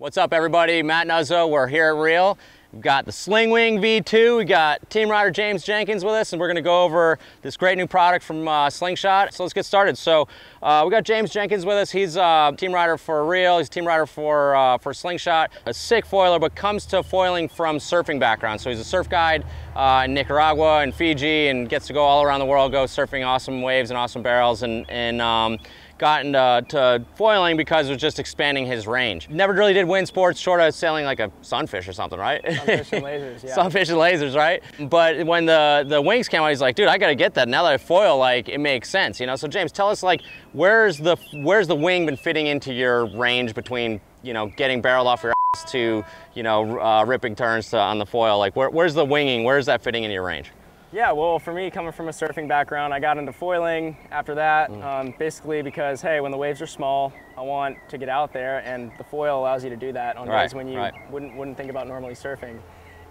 What's up, everybody? Matt Nuzzo. We're here at REAL. We've got the Slingwing V2. We got team rider James Jenkins with us, and we're going to go over this great new product from SlingShot. So let's get started. So we got James Jenkins with us. He's team rider for REAL. He's team rider for SlingShot. A sick foiler, but comes to foiling from surfing background. So he's a surf guide in Nicaragua and Fiji, and gets to go all around the world, go surfing awesome waves and awesome barrels, and got into foiling because it was just expanding his range. Never really did wind sports, short of sailing like a sunfish or something, right? Sunfish and lasers, yeah. Sunfish and lasers, right? But when the wings came out, he's like, dude, I gotta get that. Now that I foil, like, it makes sense, you know? So James, tell us, like, where's the wing been fitting into your range between, you know, getting barrel off your ass to, you know, ripping turns to, on the foil? Like, where's the winging? Where's that fitting in your range? Yeah, well, for me, coming from a surfing background, I got into foiling after that, basically because, hey, when the waves are small, I want to get out there, and the foil allows you to do that on days when you wouldn't think about normally surfing.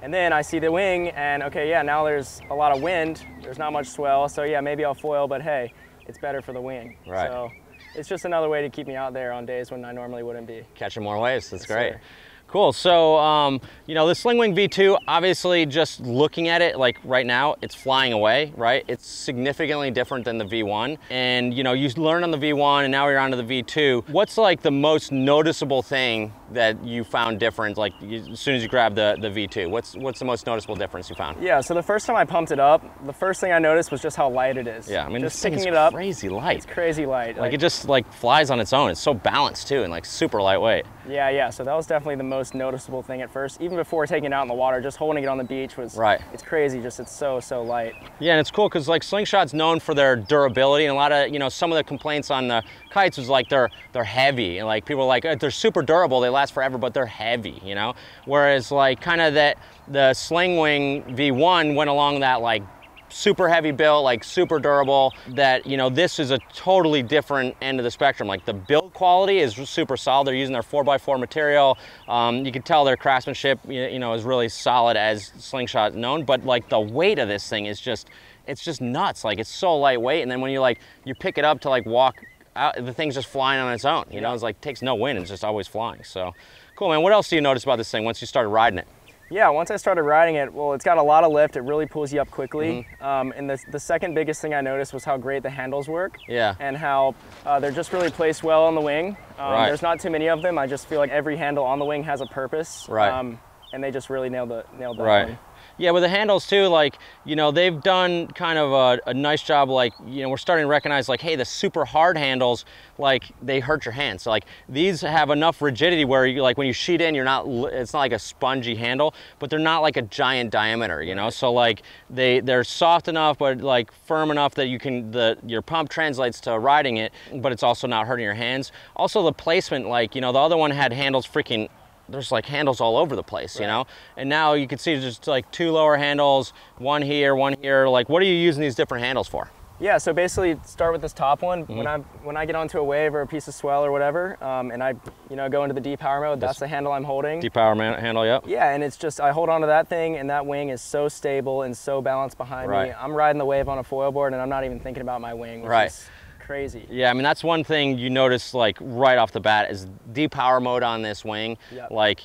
And then I see the wing, and okay, yeah, now there's a lot of wind, there's not much swell, so yeah, maybe I'll foil, but hey, it's better for the wing. Right. So it's just another way to keep me out there on days when I normally wouldn't be. Catching more waves, that's great. Sure. Cool, so, you know, the Slingwing V2, obviously just looking at it, like right now, it's flying away, right? It's significantly different than the V1. And, you know, you learned on the V1 and now you're onto the V2. What's like the most noticeable thing that you found different, like as soon as you grabbed the V2? What's the most noticeable difference you found? Yeah, so the first time I pumped it up, the first thing I noticed was just how light it is. Yeah, I mean, just picking it up. Crazy light. It's crazy light. Like it just like flies on its own. It's so balanced too and like super lightweight. Yeah, yeah, so that was definitely the most noticeable thing at first, even before taking it out in the water, just holding it on the beach was, it's crazy, just it's so light. Yeah, and it's cool because like SlingShot's known for their durability, and a lot of, you know, some of the complaints on the kites was like they're heavy, and like people are like, they're super durable, they last forever, but they're heavy, you know? Whereas like kind of that, the Slingwing V1 went along that like super heavy built, like super durable, that, you know, this is a totally different end of the spectrum. Like the build quality is super solid. They're using their 4x4 material. You can tell their craftsmanship, you know, is really solid as SlingShot known, but like the weight of this thing is just, it's just nuts. Like it's so lightweight. And then when you like, you pick it up to like walk out, the thing's just flying on its own, you know, it's like takes no wind. It's just always flying. So cool, man. What else do you notice about this thing once you started riding it? Yeah, once I started riding it, well, it's got a lot of lift. It really pulls you up quickly. And the second biggest thing I noticed was how great the handles work. Yeah. And how they're just really placed well on the wing. There's not too many of them. I just feel like every handle on the wing has a purpose. Right. And they just really nailed that one. Yeah, with the handles too, like, you know, they've done kind of a nice job, like, you know, we're starting to recognize, like, hey, the super hard handles, like, they hurt your hands. So, like, these have enough rigidity where, you like, when you sheet in, you're not, it's not like a spongy handle, but they're not like a giant diameter, you know? So, like, they're soft enough, but, like, firm enough that you can, your pump translates to riding it, but it's also not hurting your hands. Also, the placement, like, you know, the other one had handles freaking, there's like handles all over the place, you know? And now you can see just like two lower handles, one here, like what are you using these different handles for? Yeah, so basically start with this top one. When I get onto a wave or a piece of swell or whatever, and I, you know, go into the D-power mode, that's the handle I'm holding. D-power handle, yep. Yeah, and it's just, I hold onto that thing and that wing is so stable and so balanced behind me. I'm riding the wave on a foil board and I'm not even thinking about my wing, which is crazy. Yeah, I mean, that's one thing you notice like right off the bat is D-power mode on this wing. Like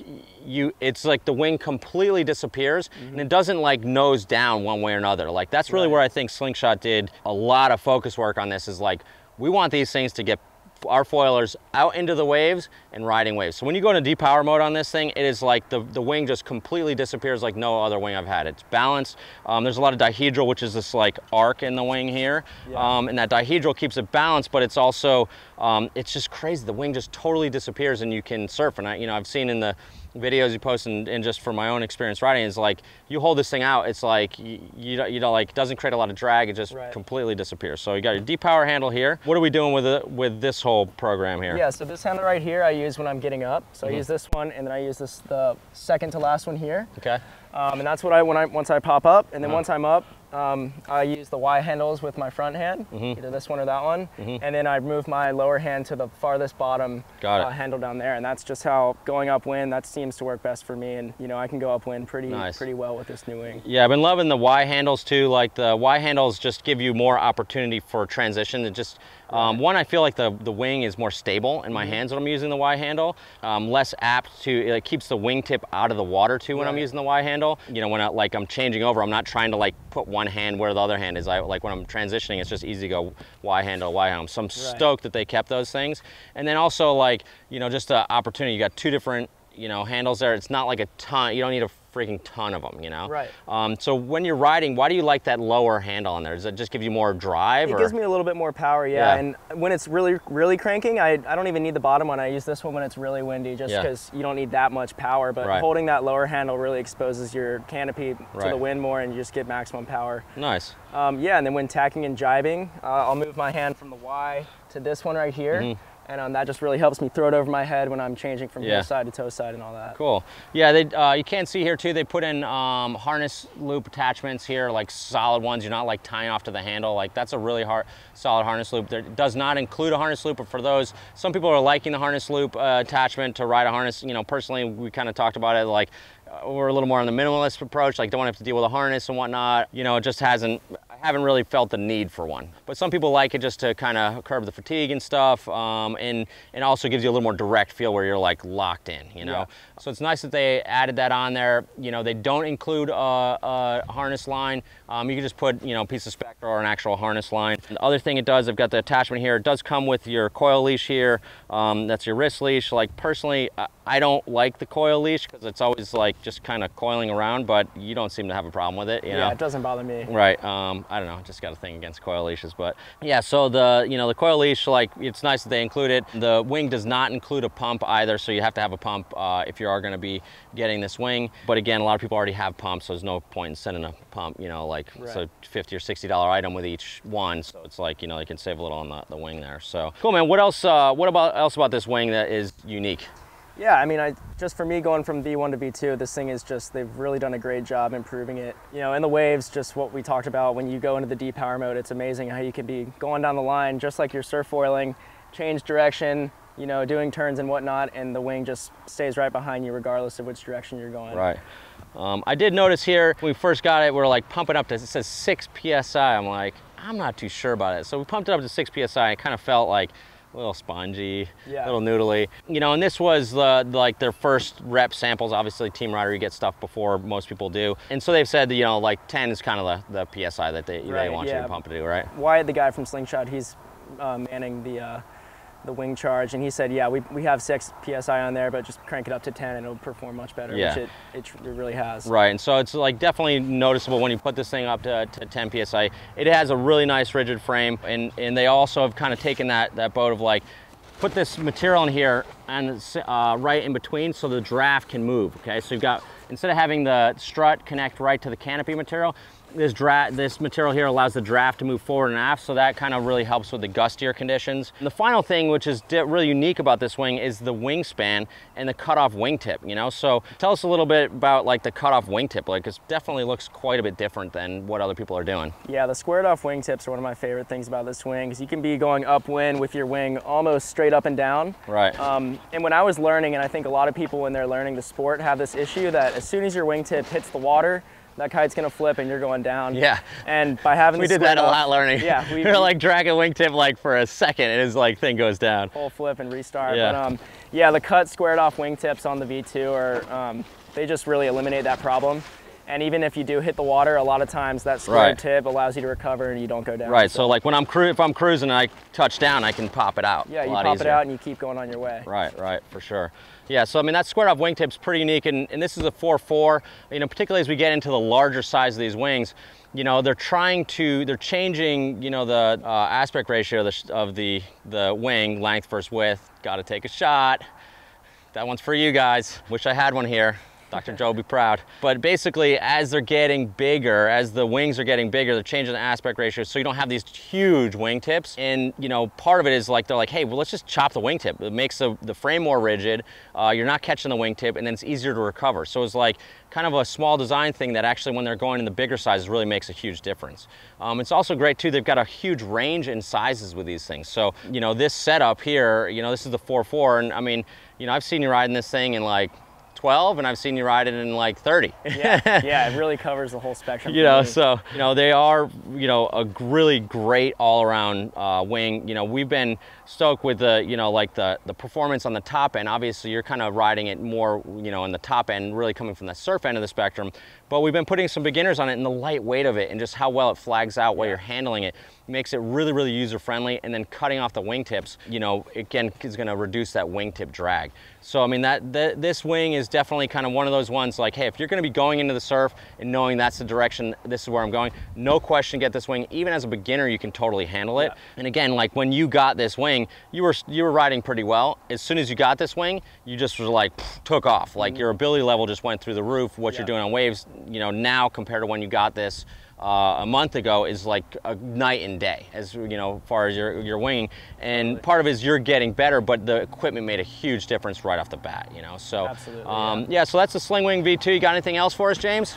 it's like the wing completely disappears and it doesn't like nose down one way or another. Like that's really where I think SlingShot did a lot of focus work on this is like, we want these things to get our foilers out into the waves and riding waves. So when you go into D-power mode on this thing, it is like the wing just completely disappears like no other wing I've had. It's balanced. There's a lot of dihedral, which is this like arc in the wing here. And that dihedral keeps it balanced, but it's also, it's just crazy. The wing just totally disappears and you can surf. And I, you know, I've seen in the videos you post and just from my own experience riding, it's like you hold this thing out, it's like you know, like doesn't create a lot of drag, it just completely disappears. So you got your D-power handle here. What are we doing with this whole program here? Yeah, so this handle right here I use when I'm getting up. So I use this one and then I use the second to last one here. Okay. And that's what I once I pop up, and then once I'm up, I use the Y handles with my front hand, either this one or that one, and then I move my lower hand to the farthest bottom handle down there, and that's just how going upwind, that seems to work best for me, and you know, I can go upwind pretty well with this new wing. Yeah, I've been loving the Y handles too. Like the Y handles just give you more opportunity for transition. It just one, I feel like the wing is more stable in my hands when I'm using the Y handle. Less apt to, it keeps the wingtip out of the water too when I'm using the Y handle. You know, when I, like I'm changing over, I'm not trying to like put one hand where the other hand is. Like when I'm transitioning, it's just easy to go Y handle, Y handle. So I'm stoked that they kept those things. And then also like, you know, just the opportunity, you got two different, you know, handles there. It's not like a ton, you don't need a freaking ton of them, you know? Right. So when you're riding, why do you like that lower handle on there? Does it just give you more drive? It gives me a little bit more power, yeah. And when it's really, really cranking, I don't even need the bottom one. I use this one when it's really windy, just because you don't need that much power. But holding that lower handle really exposes your canopy to the wind more, and you just get maximum power. Nice. Yeah, and then when tacking and jibing, I'll move my hand from the Y to this one right here. And that just really helps me throw it over my head when I'm changing from heel side to toe side and all that. Cool. Yeah, they, you can see here too, they put in harness loop attachments here, like solid ones. You're not like tying off to the handle. Like that's a really hard, solid harness loop. There does not include a harness loop, but for those, some people are liking the harness loop attachment to ride a harness. You know, personally, we kind of talked about it like, we're a little more on the minimalist approach, like don't have to deal with a harness and whatnot. You know, it just hasn't, I haven't really felt the need for one. But some people like it just to kind of curb the fatigue and stuff, and also gives you a little more direct feel where you're like locked in, you know? Yeah. So it's nice that they added that on there. You know, they don't include a harness line. You can just put, you know, a piece of Spectra or an actual harness line. And the other thing it does, I've got the attachment here. It does come with your coil leash here. That's your wrist leash. Like personally, I don't like the coil leash because it's always like, just kind of coiling around, but you don't seem to have a problem with it, you know? Yeah, it doesn't bother me. Right, I don't know, just got a thing against coil leashes, but yeah, so the, you know, the coil leash, like, it's nice that they include it. The wing does not include a pump either, so you have to have a pump if you are gonna be getting this wing. But again, a lot of people already have pumps, so there's no point in sending a pump, you know, like, so $50 or $60 item with each one, so it's like, you know, you can save a little on the wing there, so. Cool, man, what else about this wing that is unique? Yeah, I mean, just for me going from V1 to V2, this thing is just, they've really done a great job improving it. You know, in the waves, just what we talked about, when you go into the D power mode, it's amazing how you can be going down the line, just like you're surf foiling, change direction, you know, doing turns and whatnot, and the wing just stays right behind you regardless of which direction you're going. Right. I did notice here, when we first got it, we're like pumping up to, it says 6 PSI. I'm like, I'm not too sure about it. So we pumped it up to 6 PSI, and it kind of felt like, a little spongy, a little noodly. You know, and this was like their first rep samples. Obviously, Team Rider, you get stuff before most people do. And so they've said that, you know, like 10 is kind of the PSI that they want you to pump to do, right? Wyatt, the guy from SlingShot, he's manning the wing charge, and he said, yeah, we have 6 PSI on there, but just crank it up to 10 and it'll perform much better, which it really has. Right, and so it's like definitely noticeable when you put this thing up to 10 PSI. It has a really nice rigid frame, and they also have kind of taken that boat of like, put this material in here and right in between so the draft can move, okay? So you've got, instead of having the strut connect right to the canopy material, this material here allows the draft to move forward and aft, so that kind of really helps with the gustier conditions. And the final thing, which is really unique about this wing, is the wingspan and the cutoff wingtip, you know? So tell us a little bit about like the cutoff wingtip, like it definitely looks quite a bit different than what other people are doing. Yeah, the squared off wingtips are one of my favorite things about this wing, because you can be going upwind with your wing almost straight up and down. Right. And when I was learning, and I think a lot of people when they're learning the sport have this issue that as soon as your wingtip hits the water, that kite's gonna flip and you're going down. Yeah. And by having we did that a lot learning. Yeah. We were like dragging wingtip like for a second and his like thing goes down. Full flip and restart. Yeah. But yeah, the cut squared off wingtips on the V2 are, they just really eliminate that problem. And even if you do hit the water, a lot of times that square tip allows you to recover and you don't go down. Right, so like when if I'm cruising and I touch down, I can pop it out. Yeah, you pop it out and you keep going on your way. Right, right, for sure. Yeah, so I mean, that squared off wingtip's pretty unique, and this is a 4.4, you know, particularly as we get into the larger size of these wings, you know, they're changing, you know, the aspect ratio of the wing, length versus width. Gotta take a shot. That one's for you guys. Wish I had one here. Dr. Joe will be proud. But basically, as they're getting bigger, as the wings are getting bigger, they're changing the aspect ratio so you don't have these huge wingtips. And, you know, part of it is like, they're like, hey, well, let's just chop the wingtip. It makes the frame more rigid. You're not catching the wingtip, and then it's easier to recover. So it's like kind of a small design thing that actually, when they're going in the bigger sizes, really makes a huge difference. It's also great too, they've got a huge range in sizes with these things. So, you know, this setup here, you know, this is the 4.4, and I mean, you know, I've seen you riding this thing in like 12, and I've seen you ride it in like 30. yeah, it really covers the whole spectrum. You know, so, you know, they are, you know, a really great all-around wing. You know, we've been stoked with the, you know, like the performance on the top end. Obviously, you're kind of riding it more, you know, in the top end, really coming from the surf end of the spectrum. But we've been putting some beginners on it, and the light weight of it and just how well it flags out while you're handling it makes it really, really user-friendly. And then cutting off the wingtips, you know, again, is going to reduce that wingtip drag. So, I mean, this wing is definitely kind of one of those ones like, hey, if you're going to be going into the surf and knowing that's the direction, this is where I'm going, no question, get this wing. Even as a beginner, you can totally handle it. Yeah. And again, like when you got this wing, you were riding pretty well. As soon as you got this wing, you just were like, took off. Like your ability level just went through the roof. What you're doing on waves, you know, now compared to when you got this a month ago is like a night and day, as you know, as far as your winging. And part of it is you're getting better, but the equipment made a huge difference right off the bat, you know. So yeah, so that's the Slingwing V2. You got anything else for us, James?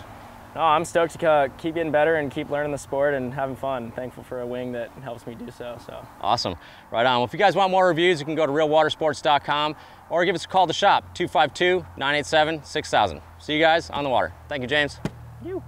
No, I'm stoked to keep getting better and keep learning the sport and having fun. Thankful for a wing that helps me do so, so. Awesome, right on. Well, if you guys want more reviews, you can go to realwatersports.com or give us a call to shop, 252-987-6000. See you guys on the water. Thank you, James. You.